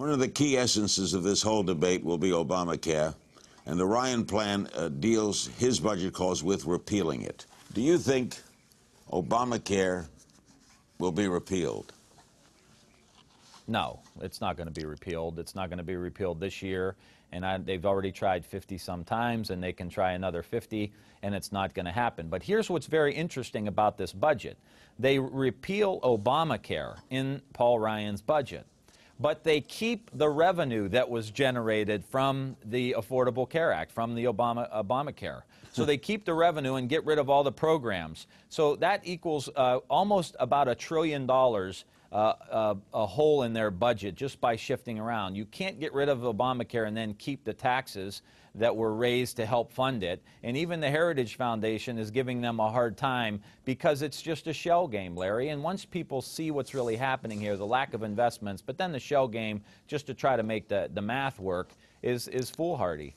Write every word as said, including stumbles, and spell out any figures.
One of the key essences of this whole debate will be Obamacare, and the Ryan plan uh, deals, his budget calls, with repealing it. Do you think Obamacare will be repealed? No, it's not going to be repealed. It's not going to be repealed this year. And I, they've already tried fifty some times, and they can try another fifty, and it's not going to happen. But here's what's very interesting about this budget. They repeal Obamacare in Paul Ryan's budget, but they keep the revenue that was generated from the Affordable Care Act, from the Obama, Obamacare. So they keep the revenue and get rid of all the programs. So that equals uh, almost about a trillion dollars Uh, a, a hole in their budget just by shifting around. You can't get rid of Obamacare and then keep the taxes that were raised to help fund it. And even the Heritage Foundation is giving them a hard time because it's just a shell game, Larry. And once people see what's really happening here, the lack of investments, but then the shell game just to try to make the, the math work is, is foolhardy.